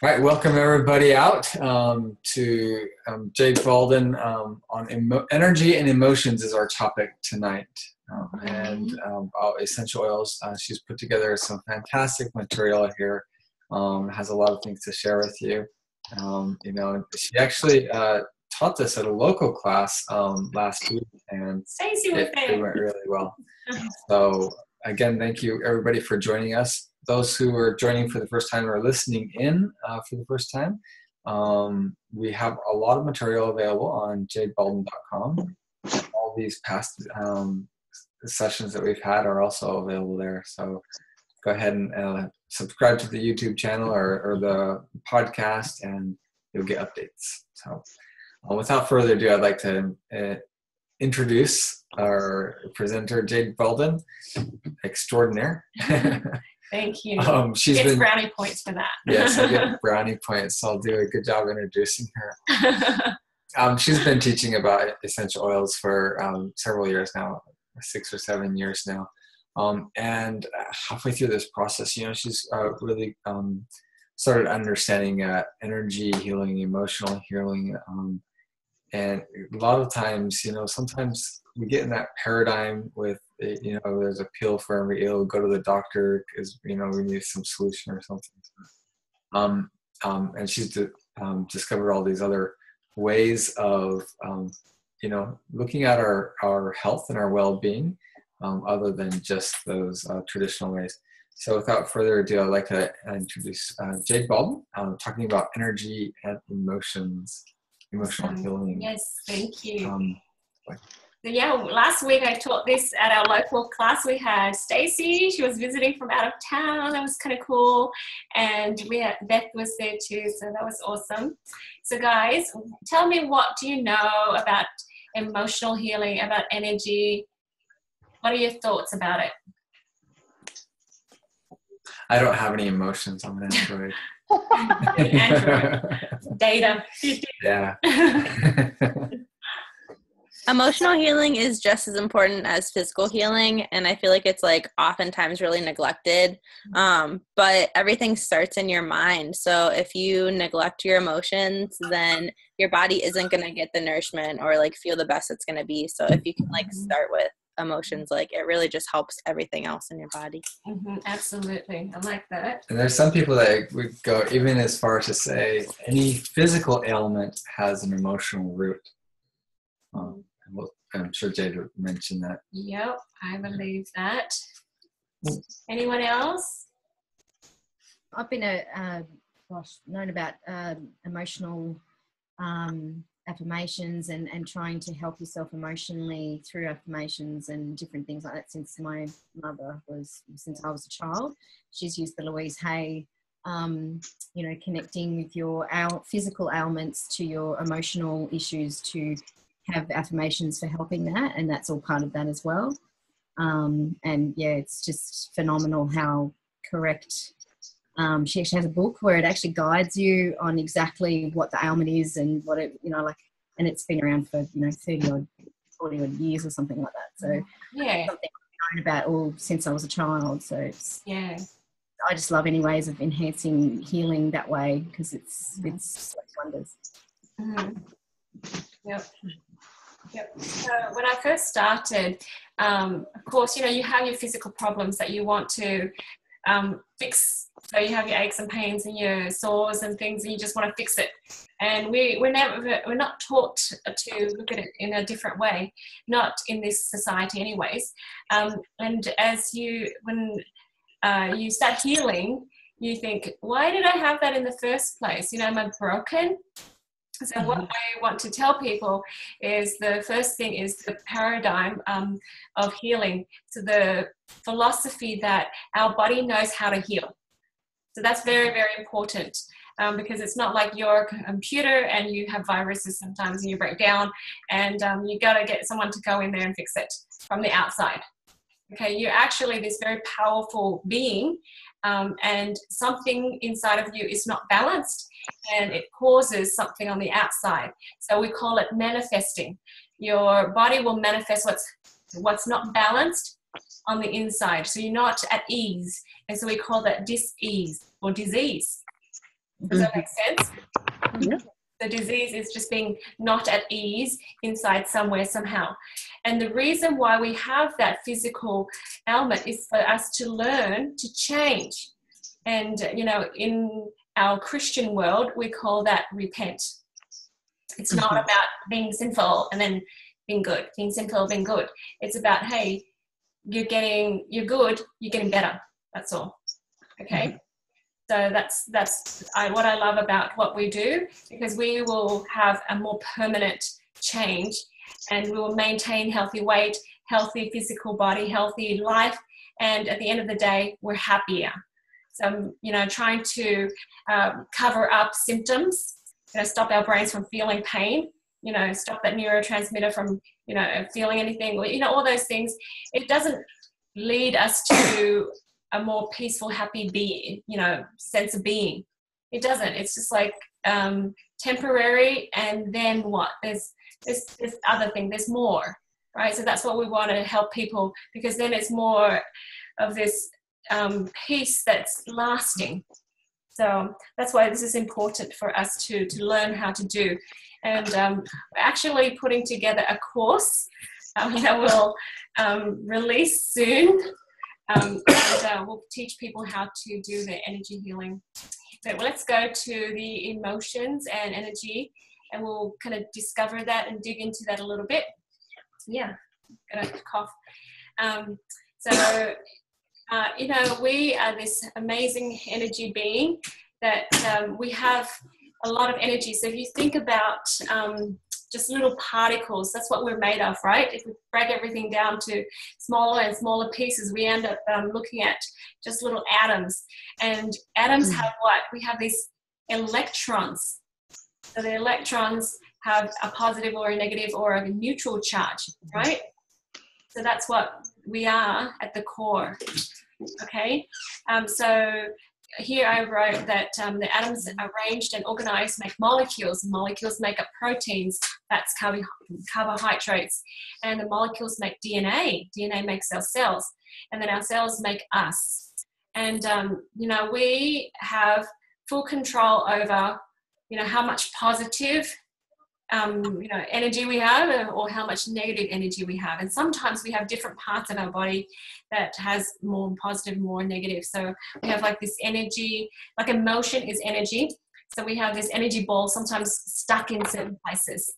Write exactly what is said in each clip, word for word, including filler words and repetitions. All right, welcome everybody out um, to um, Jade Balden um, on emo energy and emotions is our topic tonight, um, and um, essential oils. Uh, she's put together some fantastic material here, um, has a lot of things to share with you. Um, you know, she actually uh, taught this at a local class um, last week, and it, it went really well. So again, thank you everybody for joining us. Those who are joining for the first time or listening in uh, for the first time, um, we have a lot of material available on jade balden dot com. All these past um, sessions that we've had are also available there. So go ahead and uh, subscribe to the YouTube channel or, or the podcast, and you'll get updates. So uh, without further ado, I'd like to uh, introduce our presenter, Jade Balden, extraordinaire. Thank you. Um, she gets been, brownie points for that. Yes, I get brownie points. So I'll do a good job introducing her. um, she's been teaching about essential oils for um, several years now, six or seven years now. Um, and halfway through this process, you know, she's uh, really um, started understanding uh, energy healing, emotional healing. Um, and a lot of times, you know, sometimes we get in that paradigm with, you know, there's a pill for every ill, go to the doctor because, you know, we need some solution or something. Um, um, and she's um, discovered all these other ways of, um, you know, looking at our, our health and our well-being um, other than just those uh, traditional ways. So without further ado, I'd like to introduce uh, Jade Balden, um, talking about energy and emotions, emotional healing. Yes, thank you. Um, like, So yeah, last week I taught this at our local class. We had Stacy, she was visiting from out of town. That was kind of cool. And we had Beth was there too, so that was awesome. So guys, tell me, what do you know about emotional healing, about energy? What are your thoughts about it? I don't have any emotions. I'm an Android. Android. Data. Yeah. Emotional healing is just as important as physical healing, and I feel like it's like oftentimes really neglected, um, but everything starts in your mind. So if you neglect your emotions, then your body isn't going to get the nourishment or like feel the best it's going to be. So if you can like start with emotions, like it really just helps everything else in your body. Mm-hmm, absolutely. I like that. And there's some people that would go even as far to say any physical ailment has an emotional root. Um, I'm sure Jade mentioned that. Yep, I believe that. Anyone else? I've been a, uh, gosh, known about uh, emotional um, affirmations and, and trying to help yourself emotionally through affirmations and different things like that since my mother was, since I was a child. She's used the Louise Hay, um, you know, connecting with your ail- physical ailments to your emotional issues to have affirmations for helping that, and that's all part of that as well. Um, and yeah, it's just phenomenal how correct. Um, she actually has a book where it actually guides you on exactly what the ailment is and what it, you know, like, and it's been around for, you know, thirty odd, forty odd years or something like that. So yeah, something I've known about all since I was a child. So it's, yeah, I just love any ways of enhancing healing that way because it's, mm-hmm. it's like wonders. Mm-hmm. Yep. Yep. So when I first started, um, of course, you know, you have your physical problems that you want to um, fix. So you have your aches and pains and your sores and things, and you just want to fix it. And we, we're never, we're not taught to look at it in a different way, not in this society, anyways. Um, and as you, when uh, you start healing, you think, why did I have that in the first place? You know, am I broken? So what I want to tell people is the first thing is the paradigm um, of healing. So the philosophy that our body knows how to heal. So that's very, very important um, because it's not like your computer and you have viruses sometimes and you break down and um, you got to get someone to go in there and fix it from the outside. Okay, you're actually this very powerful being, um, and something inside of you is not balanced, and it causes something on the outside. So we call it manifesting. Your body will manifest what's what's not balanced on the inside. So you're not at ease, and so we call that dis-ease or disease. Does that make sense? Yeah. The disease is just being not at ease inside somewhere somehow. And the reason why we have that physical ailment is for us to learn to change. And, you know, in our Christian world, we call that repent. It's not about being sinful and then being good, being sinful, being good. It's about, hey, you're getting, you're good, you're getting better. That's all. Okay. Mm-hmm. So that's, that's I, what I love about what we do, because we will have a more permanent change and we will maintain healthy weight, healthy physical body, healthy life. And at the end of the day, we're happier. So, you know, trying to um, cover up symptoms, you know, stop our brains from feeling pain, you know, stop that neurotransmitter from, you know, feeling anything, you know, all those things. It doesn't lead us to a more peaceful, happy being, you know, sense of being. It doesn't. It's just like um, temporary, and then what? There's this this other thing. There's more, right? So that's what we want to help people, because then it's more of this um, peace that's lasting. So that's why this is important for us to, to learn how to do. And um, we're actually putting together a course um, that we'll um, release soon. Um, and uh, we'll teach people how to do their energy healing. So let's go to the emotions and energy, and we'll kind of discover that and dig into that a little bit. Yeah, gonna cough. Um, so, uh, you know, we are this amazing energy being that um, we have a lot of energy. So if you think about um, just little particles, that's what we're made of, right? If we break everything down to smaller and smaller pieces, we end up um, looking at just little atoms. And atoms have what? We have these electrons. So the electrons have a positive or a negative or a neutral charge, right? So that's what we are at the core, okay? Um, so here I wrote that um, the atoms arranged and organized make molecules. Molecules make up proteins, fats, carbohydrates, and the molecules make D N A. D N A makes our cells, and then our cells make us. And, um, you know, we have full control over, you know, how much positive, um, you know, energy we have, or how much negative energy we have. And sometimes we have different parts of our body that has more positive, more negative. So we have like this energy, like emotion is energy. So we have this energy ball sometimes stuck in certain places,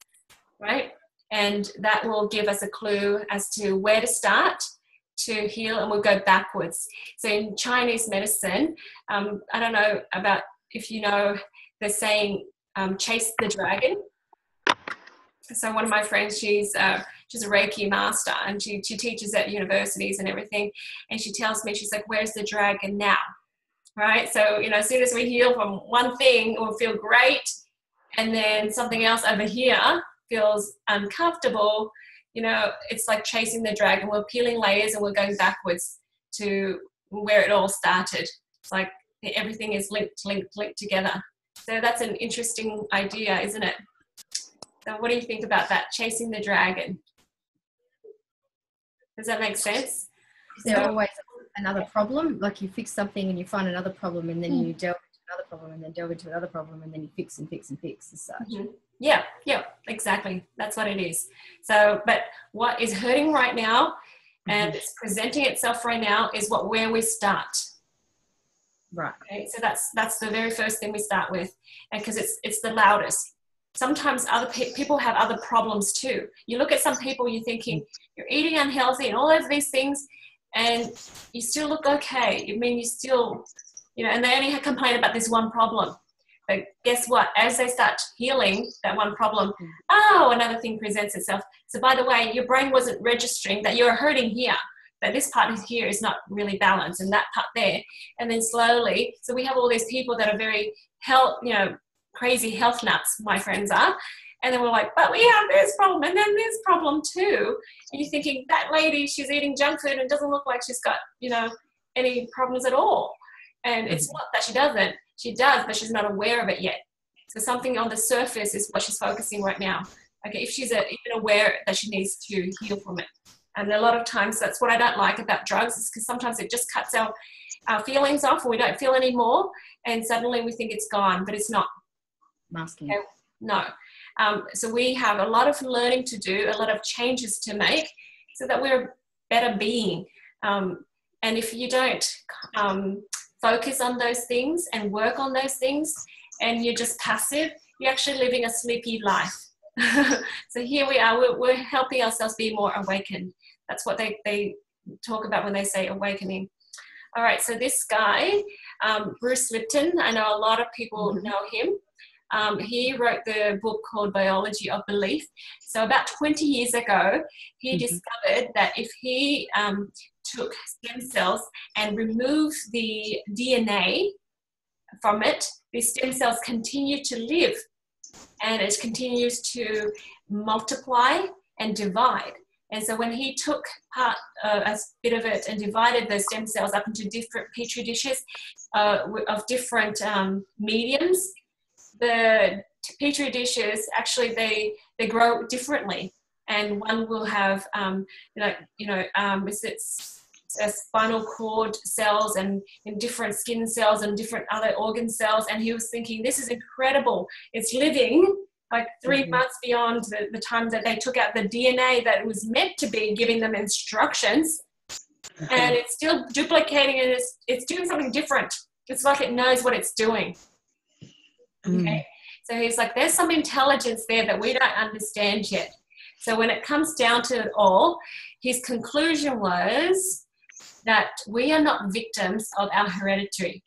right? And that will give us a clue as to where to start to heal, and we'll go backwards. So in Chinese medicine, um, I don't know about if you know the saying, um, chase the dragon. So one of my friends, she's uh, she's a Reiki master, and she, she teaches at universities and everything. And she tells me, she's like, where's the dragon now? Right? So, you know, as soon as we heal from one thing, we'll feel great. And then something else over here feels uncomfortable. You know, it's like chasing the dragon. We're peeling layers and we're going backwards to where it all started. It's like everything is linked, linked, linked together. So that's an interesting idea, isn't it? So what do you think about that? Chasing the dragon. Does that make sense? Is there so, always another problem? Like you fix something and you find another problem, and then mm. you delve into another problem, and then delve into another problem, and then you fix and fix and fix as such. Mm-hmm. Yeah, yeah, exactly. That's what it is. So, but what is hurting right now and mm-hmm. it's presenting itself right now is what where we start. Right. Okay? So that's that's the very first thing we start with, and because it's it's the loudest. Sometimes other pe people have other problems too. You look at some people, you're thinking, you're eating unhealthy and all of these things, and you still look okay. I mean, you still, you know, and they only complain about this one problem. But guess what? As they start healing that one problem, oh, another thing presents itself. So by the way, your brain wasn't registering that you're hurting here, that this part here is not really balanced, and that part there. And then slowly, so we have all these people that are very health, you know, crazy health nuts, my friends are, and then we're like, but we have this problem and then this problem too, and you're thinking, that lady, she's eating junk food and doesn't look like she's got, you know, any problems at all. And it's not that she doesn't, she does, but she's not aware of it yet. So something on the surface is what she's focusing right now. Okay, if she's even aware that she needs to heal from it. And a lot of times that's what I don't like about drugs, is because sometimes it just cuts our our feelings off, or we don't feel anymore, and suddenly we think it's gone, but it's not. Masking. Okay? No. Um, so we have a lot of learning to do, a lot of changes to make, so that we're a better being. Um, and if you don't um, focus on those things and work on those things, and you're just passive, you're actually living a sleepy life. So here we are, we're, we're helping ourselves be more awakened. That's what they, they talk about when they say awakening. All right, so this guy, um, Bruce Lipton, I know a lot of people mm-hmm. know him. Um, he wrote the book called Biology of Belief. So about twenty years ago, he mm-hmm. discovered that if he um, took stem cells and removed the D N A from it, these stem cells continue to live, and it continues to multiply and divide. And so when he took part uh, a bit of it and divided the stem cells up into different petri dishes uh, of different um, mediums, the petri dishes actually they they grow differently, and one will have um, like you know um, it's, it's spinal cord cells and, and different skin cells and different other organ cells, and he was thinking, this is incredible, it's living like three mm-hmm. months beyond the, the time that they took out the D N A that was meant to be giving them instructions, mm-hmm. and it's still duplicating, and it's, it's doing something different. It's like it knows what it's doing. Mm. Okay, so he's like, there's some intelligence there that we don't understand yet. So when it comes down to it all, his conclusion was that we are not victims of our heredity,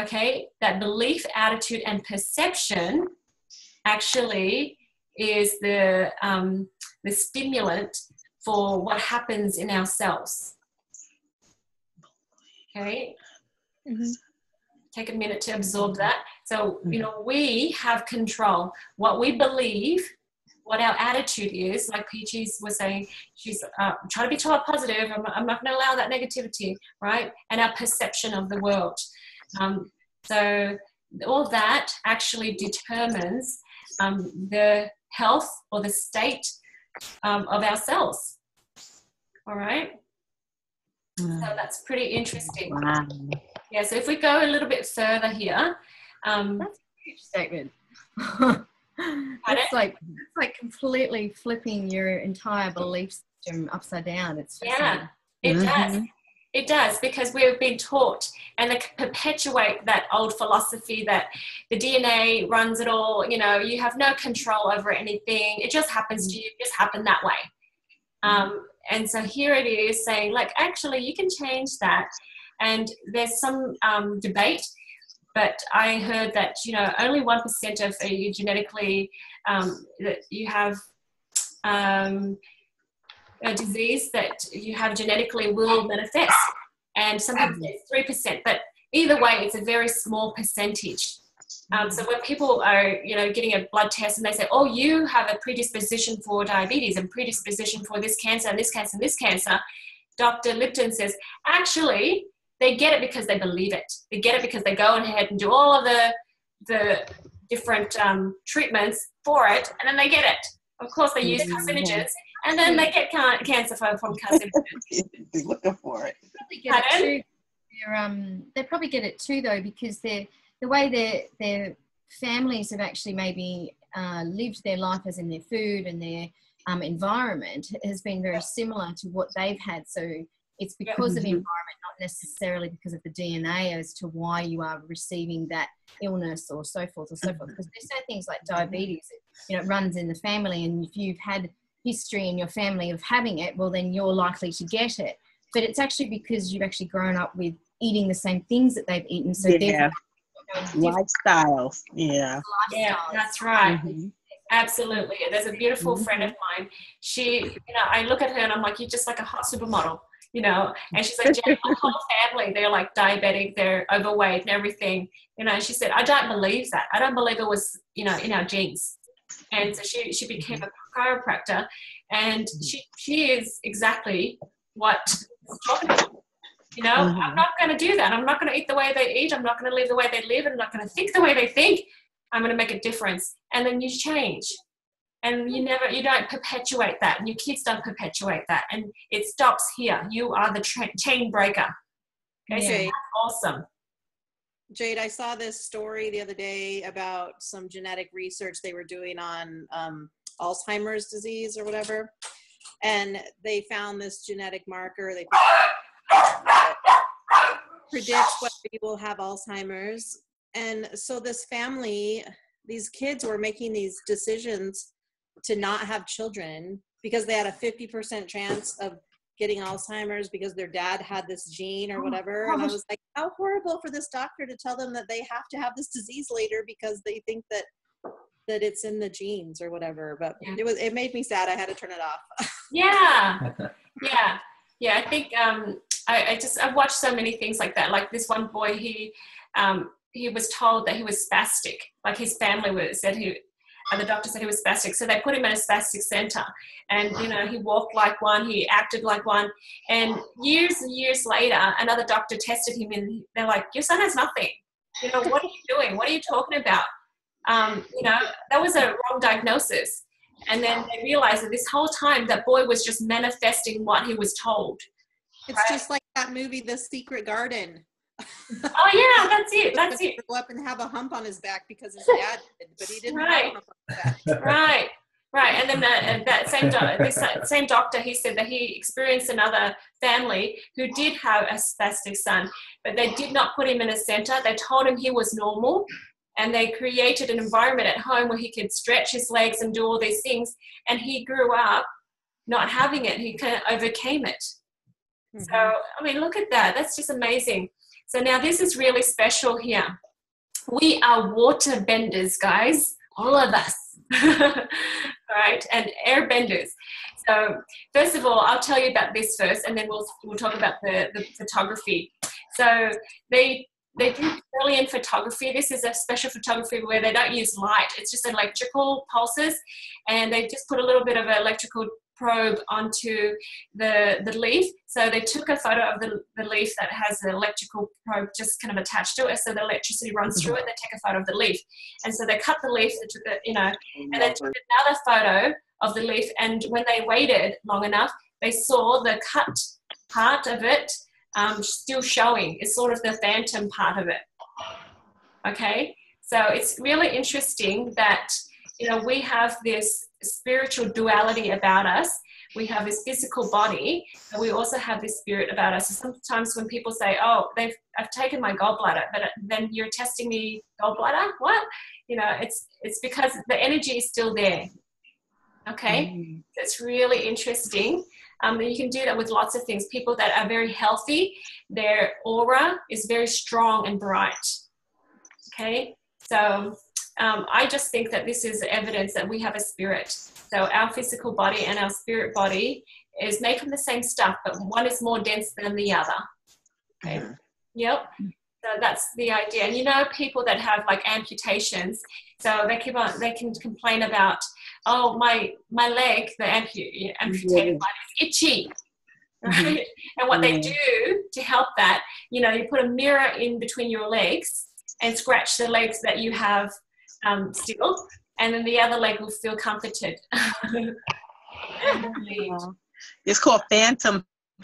okay? That belief, attitude, and perception actually is the, um, the stimulant for what happens in ourselves, okay? Mm-hmm. Take a minute to absorb that. So, you know, we have control. What we believe, what our attitude is, like Peaches was saying, she's uh, trying to be taught positive. I'm, I'm not going to allow that negativity, right? And our perception of the world. Um, so all that actually determines um, the health or the state um, of ourselves. All right? Mm. So that's pretty interesting. Wow. Yeah, so if we go a little bit further here, Um, that's a huge statement. It's like it's like completely flipping your entire belief system upside down. It's yeah, it mm-hmm. does. It does, because we've been taught, and they perpetuate that old philosophy that the D N A runs it all. You know, you have no control over anything. It just happens to you. It just happened that way. Um, and so here it is saying, like, actually, you can change that. And there's some um, debate. But I heard that, you know, only one percent of you genetically, um, that you have um, a disease that you have genetically will manifest. And sometimes it's three percent. But either way, it's a very small percentage. Um, so when people are, you know, getting a blood test and they say, oh, you have a predisposition for diabetes and predisposition for this cancer and this cancer and this cancer, Doctor Lipton says, actually, they get it because they believe it. They get it because they go ahead and do all of the, the different um, treatments for it, and then they get it. Of course, they use carcinogens, and then they get can cancer from carcinogens. They're looking for it. They probably, get it too. Um, they probably get it too, though, because the way their, their families have actually maybe uh, lived their life as in their food and their um, environment has been very similar to what they've had. So it's because mm-hmm. of environment, not necessarily because of the D N A as to why you are receiving that illness or so forth or so mm-hmm. forth. Because there's certain things like diabetes, you know, it runs in the family, and if you've had history in your family of having it, well, then you're likely to get it. But it's actually because you've actually grown up with eating the same things that they've eaten. So yeah. Lifestyles. Yeah. Lifestyles. Yeah, that's right. Mm-hmm. Absolutely. There's a beautiful mm-hmm. friend of mine. She, you know, I look at her and I'm like, you're just like a hot supermodel. You know, and she's like, Jade, my whole family, they're like diabetic, they're overweight and everything. You know, and she said, I don't believe that. I don't believe it was, you know, in our genes. And so she, she became a chiropractor, and she, she is exactly what I'm talking about. You know, mm-hmm. I'm not going to do that. I'm not going to eat the way they eat. I'm not going to live the way they live. I'm not going to think the way they think. I'm going to make a difference. And then you change. And you never, you don't perpetuate that, and your kids don't perpetuate that, and it stops here. You are the tra chain breaker. Okay, Jade. So awesome. Jade, I saw this story the other day about some genetic research they were doing on um, Alzheimer's disease or whatever. And they found this genetic marker. They predict whether you will have Alzheimer's. And so this family, these kids were making these decisions to not have children because they had a fifty percent chance of getting Alzheimer's because their dad had this gene or whatever. And I was like, how horrible for this doctor to tell them that they have to have this disease later because they think that that it's in the genes or whatever. But yeah. it was it made me sad. I had to turn it off. Yeah. Yeah. Yeah. I think um I, I just I've watched so many things like that. Like this one boy, he um he was told that he was spastic. Like his family was said he and the doctor said he was spastic. So they put him in a spastic center. And, you know, he walked like one, he acted like one. And years and years later, another doctor tested him and they're like, your son has nothing. You know, what are you doing? What are you talking about? Um, you know, that was a wrong diagnosis. And then they realized that this whole time that boy was just manifesting what he was told. It's right? Just like that movie, The Secret Garden. Oh yeah, that's it. That's it. Grow up and have a hump on his back because his dad did, but he didn't right. have a hump on his back. Right, right. And then that, that same do this same doctor, he said that he experienced another family who did have a spastic son, but they did not put him in a center. They told him he was normal, and they created an environment at home where he could stretch his legs and do all these things. And he grew up not having it. He kind of overcame it. Mm-hmm. So I mean, look at that. That's just amazing. So now this is really special here. We are water benders, guys, all of us, all right, and air benders. So first of all, I'll tell you about this first, and then we'll, we'll talk about the, the photography. So they, they do Kirlian photography. This is a special photography where they don't use light. It's just electrical pulses, and they just put a little bit of an electrical probe onto the the leaf. So they took a photo of the, the leaf that has an electrical probe just kind of attached to it, so the electricity runs through it. They take a photo of the leaf, and so they cut the leaf. They took it, you know, and they took another photo of the leaf. And when they waited long enough, they saw the cut part of it um, still showing. It's sort of the phantom part of it. Okay, so it's really interesting that, you know, we have this spiritual duality about us. We have this physical body, and we also have this spirit about us. So sometimes when people say, oh, they've I've taken my gallbladder, but then you're testing me gallbladder, what? You know, it's it's because the energy is still there. Okay, mm. That's really interesting. Um, and you can do that with lots of things. People that are very healthy, their aura is very strong and bright. Okay, so Um, I just think that this is evidence that we have a spirit. So our physical body and our spirit body is made from the same stuff, but one is more dense than the other. Okay. Mm-hmm. Yep. So that's the idea. And you know, people that have like amputations, so they keep on, they can complain about, oh, my my leg, the ampu- amputated one is itchy. Right? And what they do to help that, you know, you put a mirror in between your legs and scratch the legs that you have Um, still, and then the other leg will feel comforted. It's called phantom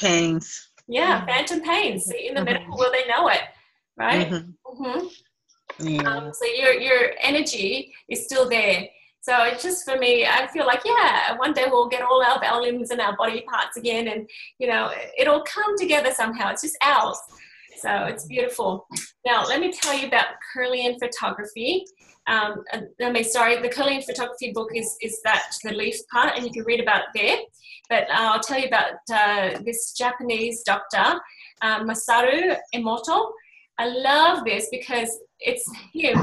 pains. Yeah, phantom pains. See, in the medical world, they know it, right? Mm-hmm. Mm-hmm. Yeah. Um, so your your energy is still there. So it's just, for me, I feel like, yeah, one day we'll get all our, our limbs and our body parts again, and you know, it'll come together somehow. It's just ours. So it's beautiful. Now, let me tell you about Kirlian photography. Um, I mean, sorry, the Kirlian photography book is, is that the leaf part, and you can read about it there. But uh, I'll tell you about uh, this Japanese doctor, uh, Masaru Emoto. I love this because it's him.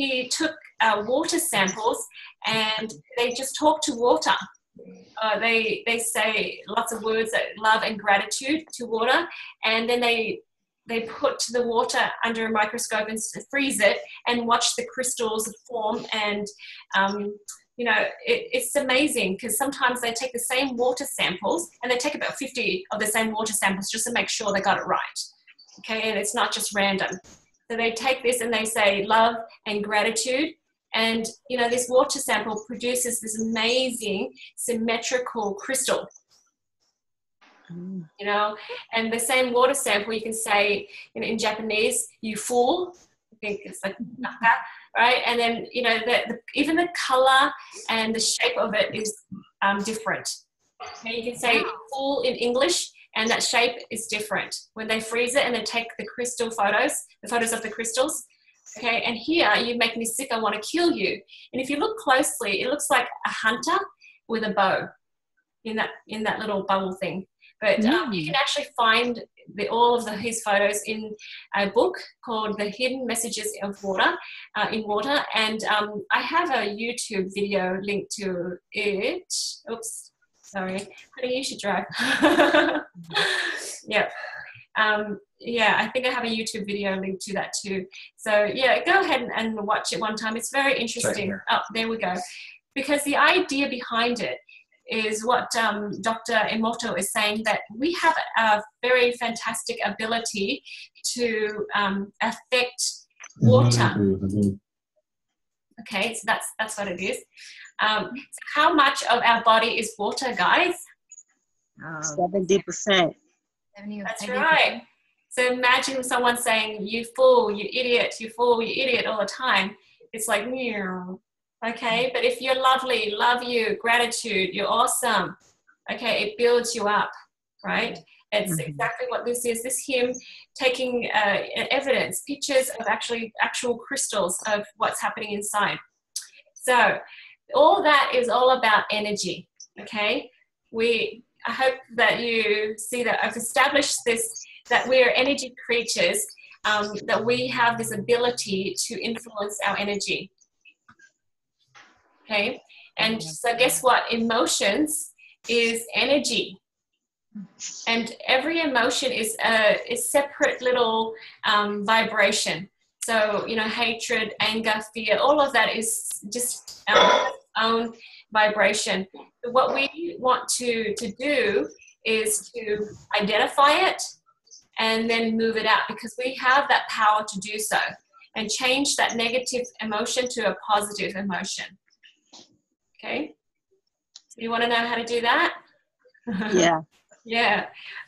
He took uh, water samples, and they just talk to water. Uh, they, they say lots of words like love and gratitude to water, and then they They put the water under a microscope and freeze it, and watch the crystals form. And, um, you know, it, it's amazing, because sometimes they take the same water samples, and they take about fifty of the same water samples just to make sure they got it right. Okay, and it's not just random. So they take this and they say love and gratitude. And, you know, this water sample produces this amazing symmetrical crystal. Mm. You know, and the same water sample, you can say, you know, in Japanese, you fool. I think it's like naka, right? And then, you know, the, the, even the color and the shape of it is um, different. So you can say fool in English, and that shape is different. When they freeze it and they take the crystal photos, the photos of the crystals, okay, and here you make me sick, I want to kill you. And if you look closely, it looks like a hunter with a bow in that, in that little bubble thing. But mm. um, you can actually find the, all of the, his photos in a book called The Hidden Messages of Water, uh, in Water. And um, I have a YouTube video linked to it. Oops. Sorry, honey, you should drive. Yep. Um, yeah, I think I have a YouTube video linked to that too. So yeah, go ahead and, and watch it one time. It's very interesting. Right. Oh, there we go. Because the idea behind it is what um, Doctor Emoto is saying, that we have a very fantastic ability to um, affect water. Okay, so that's, that's what it is. Um, so how much of our body is water, guys? Seventy percent. That's right. So imagine someone saying, "You fool, you idiot, you fool, you idiot," all the time. It's like, meow. Okay. But if you're lovely, love you, gratitude, you're awesome. Okay, it builds you up, right? It's mm-hmm. exactly what this is. This him taking uh, evidence, pictures of actually actual crystals of what's happening inside. So. All that is all about energy, okay? We, I hope that you see that I've established this, that we are energy creatures, um, that we have this ability to influence our energy, okay? And so guess what? Emotions is energy. And every emotion is a, a separate little um, vibration. So, you know, hatred, anger, fear, all of that is just our own vibration. But what we want to, to do is to identify it and then move it out, because we have that power to do so and change that negative emotion to a positive emotion. Okay? So you want to know how to do that? Yeah. Yeah.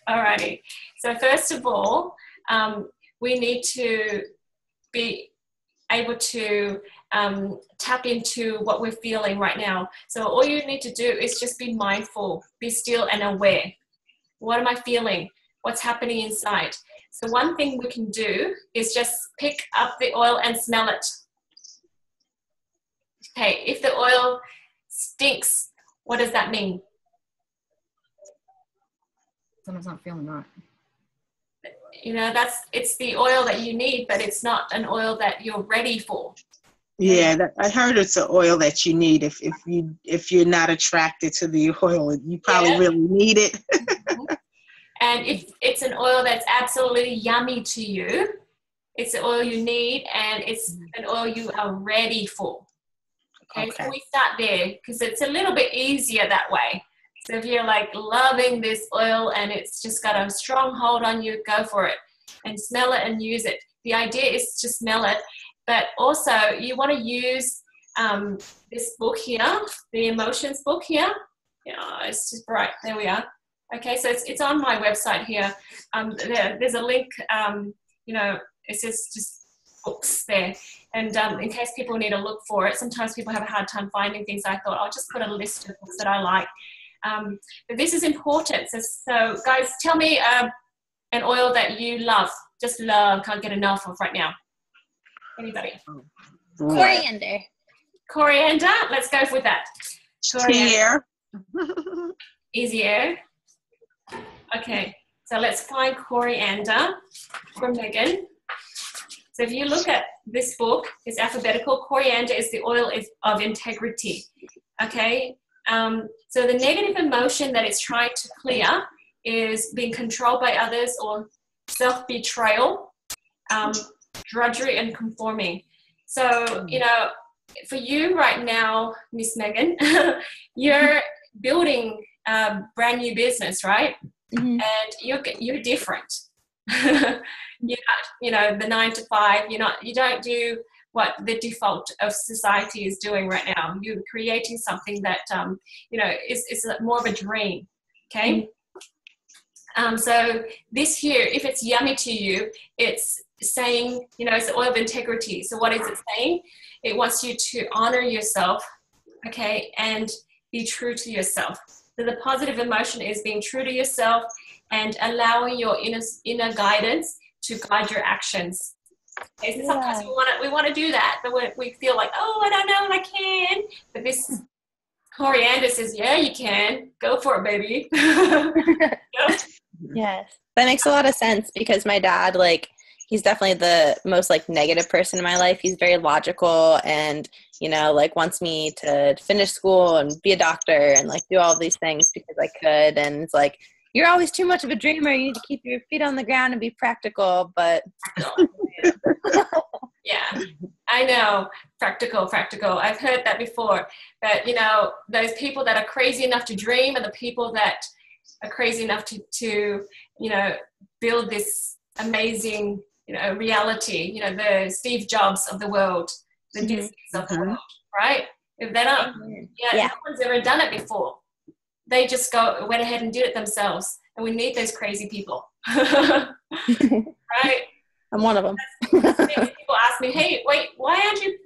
All righty. So first of all, um, we need to be able to um, tap into what we're feeling right now. So all you need to do is just be mindful, be still and aware. What am I feeling? What's happening inside? So one thing we can do is just pick up the oil and smell it. Okay, if the oil stinks, what does that mean? Sometimes I'm not feeling right. You know, that's, it's the oil that you need, but it's not an oil that you're ready for. Yeah, that, I heard it's an oil that you need. If, if, you, if you're not attracted to the oil, you probably yeah. really need it. Mm-hmm. And if it's an oil that's absolutely yummy to you, it's the oil you need, and it's an oil you are ready for. Okay, okay. So we start there, because it's a little bit easier that way. So if you're like loving this oil and it's just got a strong hold on you, go for it and smell it and use it. The idea is to smell it, but also you want to use um, this book here, the emotions book here. Yeah, it's just bright. There we are. Okay, so it's, it's on my website here. Um, there, there's a link, um, you know, it says just books there. And um, in case people need to look for it, sometimes people have a hard time finding things. I thought I'll just put a list of books that I like. Um, but this is important. So, so guys, tell me uh, an oil that you love, just love, can't get enough of right now. Anybody? Coriander. Coriander. Let's go with that. Coriander. Easier. Okay. So let's find coriander from Megan. So if you look at this book, it's alphabetical. Coriander is the oil of integrity. Okay. Um, so the negative emotion that it's trying to clear is being controlled by others, or self-betrayal, um, drudgery and conforming. So, you know, for you right now, Miss Megan, you're building a brand new business, right? Mm-hmm. And you're, you're different. You're not, you know, the nine to five, you're not, you don't do what the default of society is doing right now. You're creating something that, um, you know, is, is more of a dream, okay? Um, so this here, if it's yummy to you, it's saying, you know, it's the oil of integrity. So what is it saying? It wants you to honor yourself, okay, and be true to yourself. So the positive emotion is being true to yourself and allowing your inner, inner guidance to guide your actions. Okay, so yeah. Sometimes we want to we want to do that, but we, we feel like, oh, I don't know what I can. But this coriander says, yeah, you can. Go for it, baby. Yep. Yes, that makes a lot of sense because my dad, like, he's definitely the most, like, negative person in my life. He's very logical and, you know, like, wants me to finish school and be a doctor and, like, do all of these things because I could. And it's like, you're always too much of a dreamer. You need to keep your feet on the ground and be practical, but... Yeah, I know. Practical, practical. I've heard that before. But, you know, those people that are crazy enough to dream are the people that are crazy enough to, to you know, build this amazing, you know, reality. You know, the Steve Jobs of the world, the mm-hmm. Disneys of the world, right? If they're not, yeah, yeah. No one's ever done it before. They just go went ahead and did it themselves, and we need those crazy people, right? I'm one of them. People ask me, "Hey, wait, why aren't you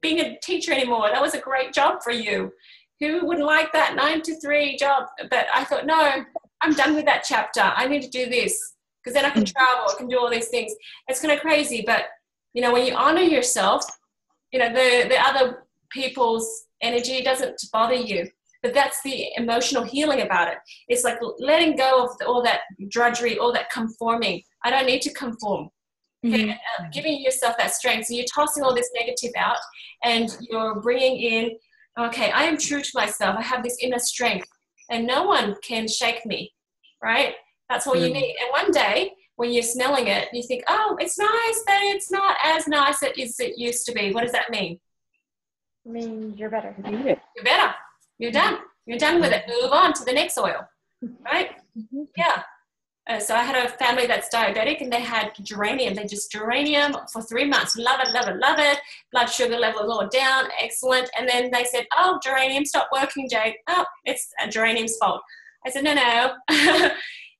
being a teacher anymore? That was a great job for you. Who would like that nine to three job?" But I thought, no, I'm done with that chapter. I need to do this because then I can travel. I can do all these things. It's kind of crazy, but you know, when you honor yourself, you know the the other people's energy doesn't bother you. But that's the emotional healing about it. It's like letting go of all that drudgery, all that conforming. I don't need to conform. Okay? Mm-hmm. uh, giving yourself that strength. So you're tossing all this negative out and you're bringing in, okay, I am true to myself. I have this inner strength and no one can shake me, right? That's all mm-hmm. you need. And one day when you're smelling it, you think, oh, it's nice, but it's not as nice as it used to be. What does that mean? It means you're better. You're better. You're done. You're done with it. Move on to the next oil, right? Mm-hmm. Yeah. Uh, so I had a family that's diabetic, and they had geranium. They just geranium for three months. Love it, love it, love it. Blood sugar levels all down. Excellent. And then they said, oh, geranium, stop working, Jade. Oh, it's geranium's fault. I said, no, no.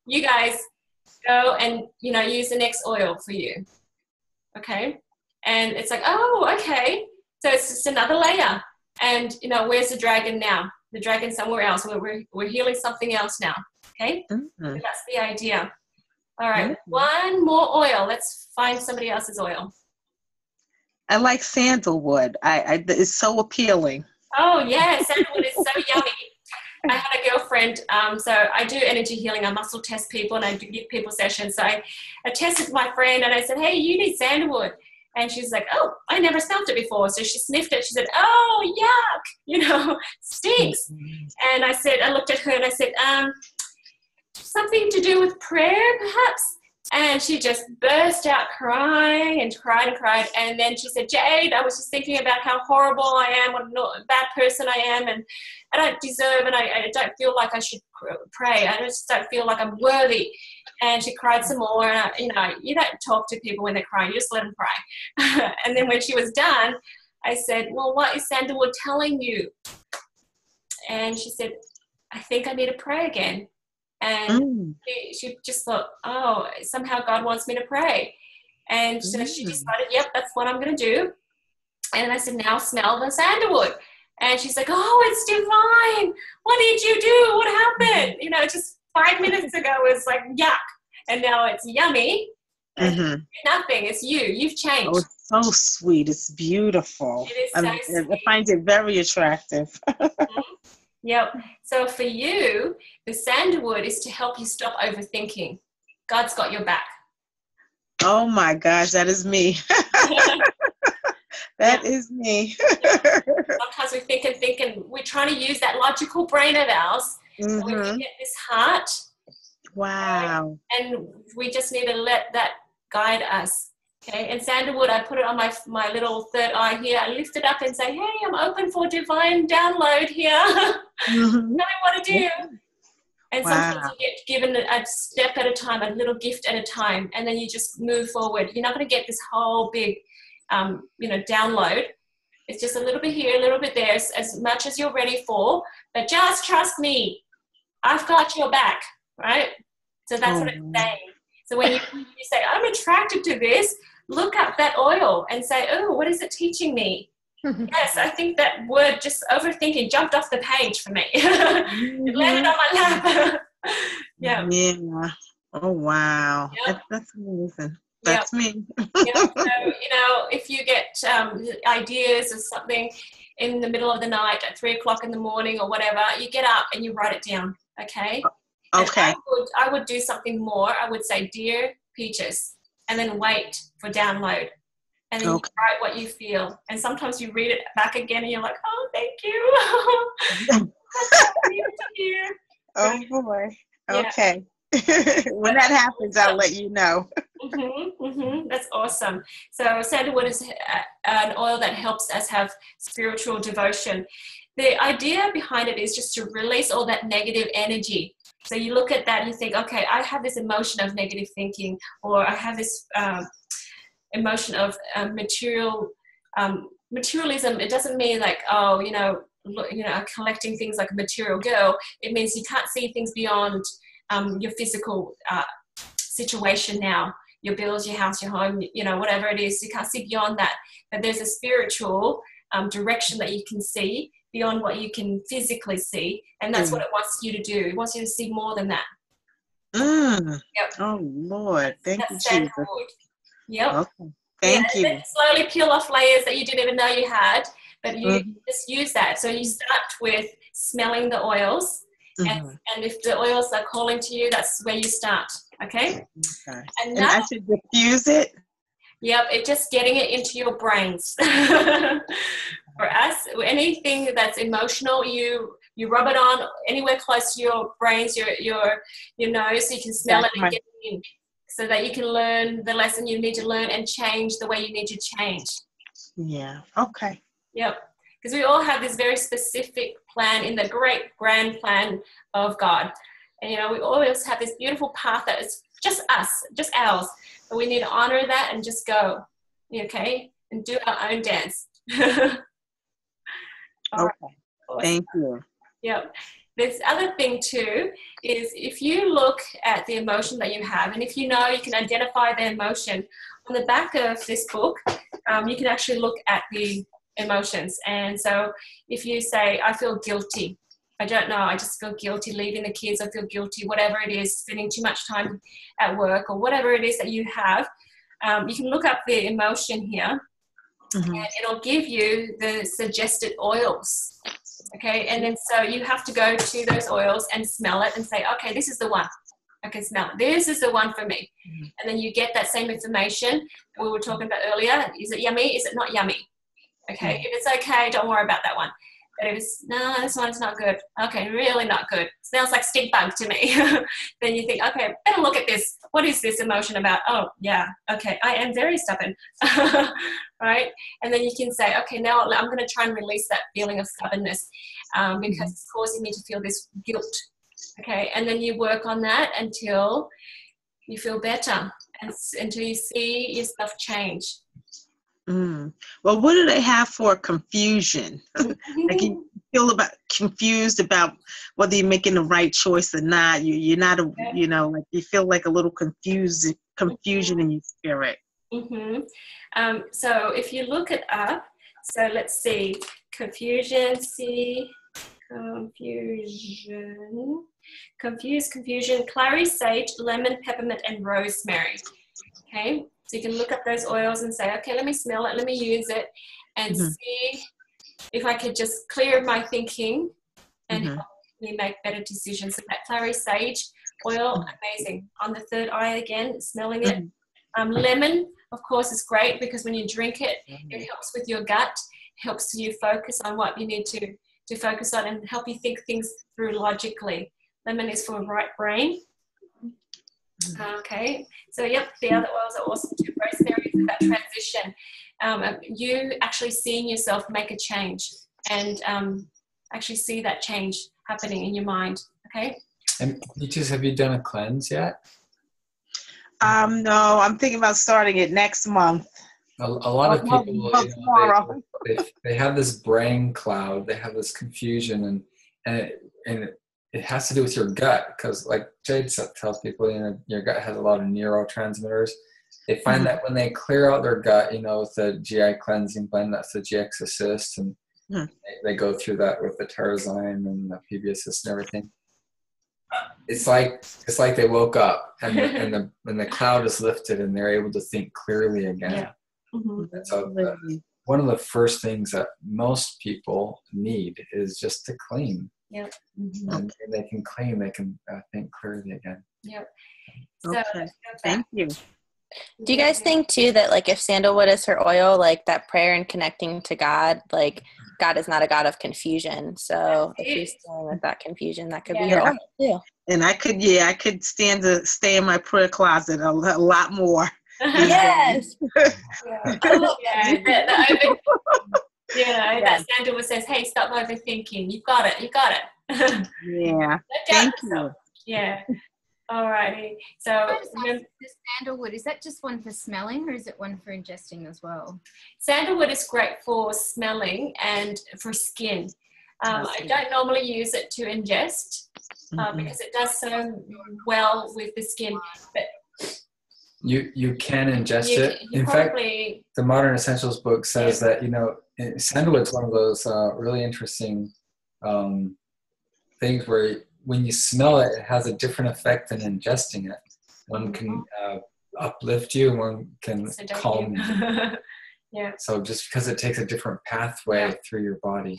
You guys go and, you know, use the next oil for you, okay? And it's like, oh, okay. So it's just another layer. And, you know, where's the dragon now? The dragon's somewhere else. We're, we're, we're healing something else now. Okay? Mm-hmm. So that's the idea. All right. Mm-hmm. One more oil. Let's find somebody else's oil. I like sandalwood. I, I It's so appealing. Oh, yeah. Sandalwood is so yummy. I had a girlfriend. Um, so I do energy healing. I muscle test people and I do give people sessions. So I, I tested my friend and I said, hey, you need sandalwood. And she's like, oh, I never smelled it before. So she sniffed it. She said, oh, yuck, you know, stinks. And I said, I looked at her and I said, um, something to do with prayer, perhaps? And she just burst out crying and cried and cried. And then she said, Jade, I was just thinking about how horrible I am, what a bad person I am, and I don't deserve, and I, I don't feel like I should pray. I just don't feel like I'm worthy. And she cried some more. And I, you know, you don't talk to people when they're crying. You just let them cry. And then when she was done, I said, well, what is sandalwood telling you? And she said, I think I need to pray again. And mm. she, she just thought, oh, somehow God wants me to pray. And so mm. she decided, yep, that's what I'm going to do. And I said, now smell the sandalwood. And she's like, oh, it's divine. What did you do? What happened? You know, just five minutes ago it was like, yuck. And now it's yummy. Mm-hmm. Nothing. It's you. You've changed. Oh, it's so sweet. It's beautiful. It is so I, sweet. I find it very attractive. Mm-hmm. Yep. So for you, the sandalwood is to help you stop overthinking. God's got your back. Oh my gosh, that is me. That yeah. is me. Yeah. Sometimes we think and think and we're trying to use that logical brain of ours. Mm-hmm. So we can get this heart. Wow. Right? And we just need to let that guide us. Okay, and sandalwood, I put it on my my little third eye here. I lift it up and say, hey, I'm open for divine download here. Mm-hmm. What do I want to do? And wow. Sometimes you get given a step at a time, a little gift at a time, and then you just move forward. You're not going to get this whole big, um, you know, download. It's just a little bit here, a little bit there, as much as you're ready for. But just trust me. I've got your back, right? So that's oh. what it's saying. So when you, you say, I'm attracted to this, look up that oil and say, oh, what is it teaching me? Yes, I think that word, just overthinking, jumped off the page for me. It landed on my lap. yeah. yeah. Oh, wow. Yep. That, that's amazing. That's yep. me. yep. So, you know, if you get um, ideas or something in the middle of the night at three o'clock in the morning or whatever, you get up and you write it down. Okay. Okay. I would, I would do something more. I would say, dear Peaches, and then wait for download. And then okay. you write what you feel. And sometimes you read it back again and you're like, oh, thank you. oh, boy. Okay. Yeah. when that happens, awesome. I'll let you know. mm-hmm, mm-hmm. That's awesome. So sandalwood is an oil that helps us have spiritual devotion. The idea behind it is just to release all that negative energy. So you look at that and you think, okay, I have this emotion of negative thinking, or I have this... Um, emotion of um, material um, materialism. It doesn't mean like, oh, you know, you know, collecting things like a material girl. It means you can't see things beyond um, your physical uh, situation now. Your bills, your house, your home, you know, whatever it is. You can't see beyond that. But there's a spiritual um, direction that you can see beyond what you can physically see, and that's mm. what it wants you to do. It wants you to see more than that. Mm. Yep. Oh Lord, thank that's you, Jesus. Sandalwood. Yep. Okay. Thank yeah, you. And then slowly peel off layers that you didn't even know you had, but you mm-hmm. just use that. So you start with smelling the oils, mm-hmm. and, and if the oils are calling to you, that's where you start. Okay. okay. And, and I should diffuse it. Yep. It just getting it into your brains. For us, anything that's emotional, you you rub it on anywhere close to your brains, your your your nose, so you can smell that's it and right. get it in. So that you can learn the lesson you need to learn and change the way you need to change. Yeah. Okay. Yep. Because we all have this very specific plan in the great grand plan of God. And, you know, we always have this beautiful path that is just us, just ours. But we need to honor that and just go, okay, and do our own dance. okay. Right. Thank you. Yep. This other thing too is if you look at the emotion that you have, and if you know you can identify the emotion, on the back of this book, um, you can actually look at the emotions. And so if you say, I feel guilty, I don't know, I just feel guilty leaving the kids, I feel guilty, whatever it is, spending too much time at work or whatever it is that you have, um, you can look up the emotion here mm-hmm. and it'll give you the suggested oils. Okay, and then so you have to go to those oils and smell it and say, okay, this is the one. I can smell it. This is the one for me. Mm-hmm. And then you get that same information that we were talking about earlier. Is it yummy? Is it not yummy? Okay, mm-hmm. if it's okay, don't worry about that one. But if it's, no, this one's not good. Okay, really not good. Smells like stink bug to me. Then you think, okay, better look at this. What is this emotion about? Oh, yeah, okay, I am very stubborn. Right? And then you can say, okay, now I'm going to try and release that feeling of stubbornness um, because it's causing me to feel this guilt. Okay, and then you work on that until you feel better, and until you see yourself change. Mm. Well, what do they have for confusion? Like you feel about confused about whether you're making the right choice or not. You you're not a okay. you know like you feel like a little confused confusion mm-hmm. in your spirit. Mm-hmm. Um, so if you look it up, so let's see confusion. See confusion, confused, confusion. Clary, sage, lemon, peppermint, and rosemary. Okay. So you can look up those oils and say, okay, let me smell it, let me use it, and mm-hmm. see if I could just clear my thinking and mm-hmm. help me make better decisions. So that clary sage oil, amazing. On the third eye again, smelling it. Mm-hmm. Um, lemon, of course, is great because when you drink it, mm-hmm. it helps with your gut, helps you focus on what you need to, to focus on and help you think things through logically. Lemon is for right brain. Okay, so yep, the other oils are awesome too. Rosemary is about transition. Um, you actually seeing yourself make a change and um, actually see that change happening in your mind. Okay. And Peaches, have you done a cleanse yet? Um, no, I'm thinking about starting it next month. A, a lot of people, you know, they, they, they have this brain cloud. They have this confusion, and and it, and it, it has to do with your gut, because like Jade tells people, you know, your gut has a lot of neurotransmitters. They find mm-hmm. that when they clear out their gut, you know, with the G I cleansing blend, that's the G X Assist, and mm-hmm. they, they go through that with the Terrazyme and the P B Assist and everything. It's like it's like they woke up and the, and the and the cloud is lifted and they're able to think clearly again. Yeah. Mm-hmm. And so the, one of the first things that most people need is just to clean. Yep. Mm-hmm. And they can clean, they can uh, think clearly again. Yep. So, okay. Thank you. Do you guys think too that like if sandalwood is her oil, like that prayer and connecting to God, like God is not a God of confusion. So if you're dealing with that confusion, that could yeah. be your oil too. And I could, yeah, I could stand to stay in my prayer closet a, a lot more. Yes. Yeah. I love that. that, that open, yeah, I, yes. that sandalwood says, "Hey, stop overthinking. You've got it. You got it." Yeah. Thank you. Yeah. Alrighty. So remember, sandalwood, is that just one for smelling or is it one for ingesting as well? Sandalwood is great for smelling and for skin. Um, I don't normally use it to ingest um, mm-hmm. because it does so well with the skin. But you you can ingest you, it. You In probably, fact, the Modern Essentials book says yeah. that, you know, sandalwood's one of those uh, really interesting um, things where when you smell it, it has a different effect than ingesting it. One can uh, uplift you, one can so calm you. Yeah. So just because it takes a different pathway yeah. through your body.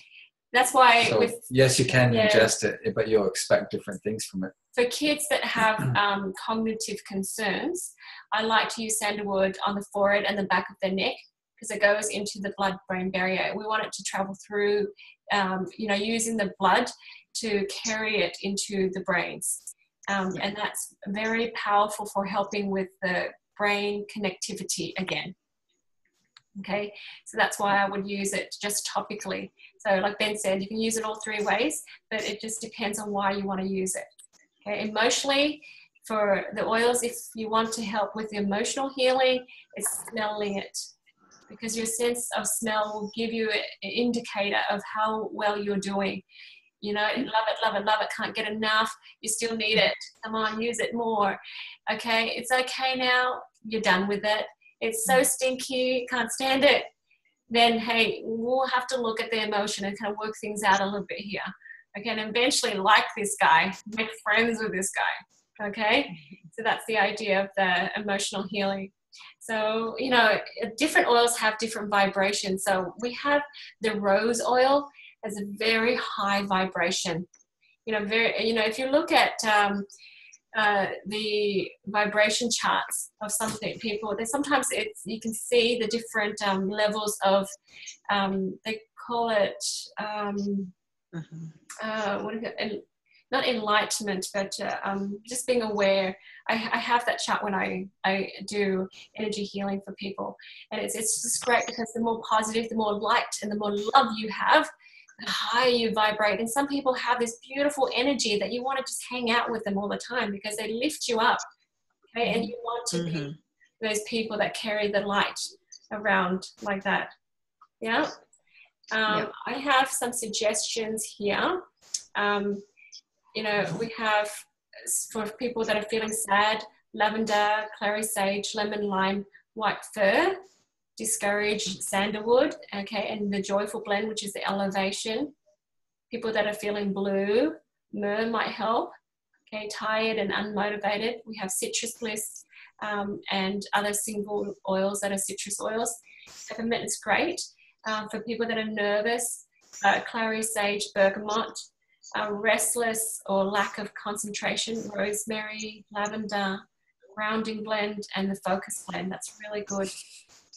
That's why. So with, yes, you can yeah. ingest it, but you'll expect different things from it. For kids that have um, cognitive concerns, I like to use sandalwood on the forehead and the back of the neck, because it goes into the blood-brain barrier. We want it to travel through, um, you know, using the blood to carry it into the brains. Um, yeah. And that's very powerful for helping with the brain connectivity again. Okay, so that's why I would use it just topically. So like Ben said, you can use it all three ways, but it just depends on why you want to use it. Okay, emotionally, for the oils, if you want to help with the emotional healing, it's smelling it, because your sense of smell will give you an indicator of how well you're doing. You know, love it, love it, love it, can't get enough, you still need it, come on, use it more. Okay, it's okay now, you're done with it. It's so stinky, can't stand it. Then, hey, we'll have to look at the emotion and kind of work things out a little bit here. Okay, and eventually like this guy, make friends with this guy, okay? So that's the idea of the emotional healing. So, you know, different oils have different vibrations. So we have the rose oil, has a very high vibration. You know, very, you know, if you look at um, uh, the vibration charts of some people, they sometimes it's, you can see the different um, levels of, um, they call it, um, mm-hmm. uh, what is it? Not enlightenment, but uh, um, just being aware. I, I have that chart when I, I do energy healing for people. And it's, it's just great, because the more positive, the more light, and the more love you have, the higher you vibrate. And some people have this beautiful energy that you want to just hang out with them all the time, because they lift you up, okay? And you want to mm-hmm. be those people that carry the light around like that. Yeah. Um, yep. I have some suggestions here. Um, you know, we have, for people that are feeling sad, lavender, clary sage, lemon lime, white fir, discouraged sandalwood, okay, and the joyful blend, which is the elevation. People that are feeling blue, myrrh might help, okay, tired and unmotivated. We have citrus bliss um, and other single oils that are citrus oils. Peppermint is great um, for people that are nervous, uh, clary sage, bergamot, uh, restless or lack of concentration, rosemary, lavender, grounding blend, and the focus blend. That's really good.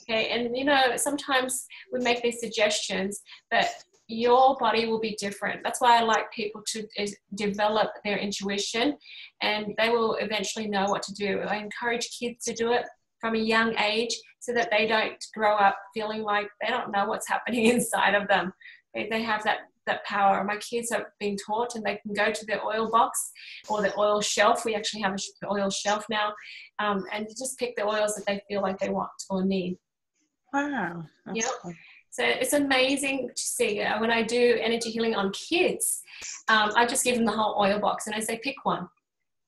Okay, and you know, sometimes we make these suggestions, but your body will be different. That's why I like people to is develop their intuition, and they will eventually know what to do. I encourage kids to do it from a young age, so that they don't grow up feeling like they don't know what's happening inside of them. They, they have that, that power. My kids have been taught, and they can go to their oil box or the oil shelf. We actually have an oil shelf now, um, and just pick the oils that they feel like they want or need. Wow. Yep. Cool. So it's amazing to see. When I do energy healing on kids, um, I just give them the whole oil box and I say, pick one.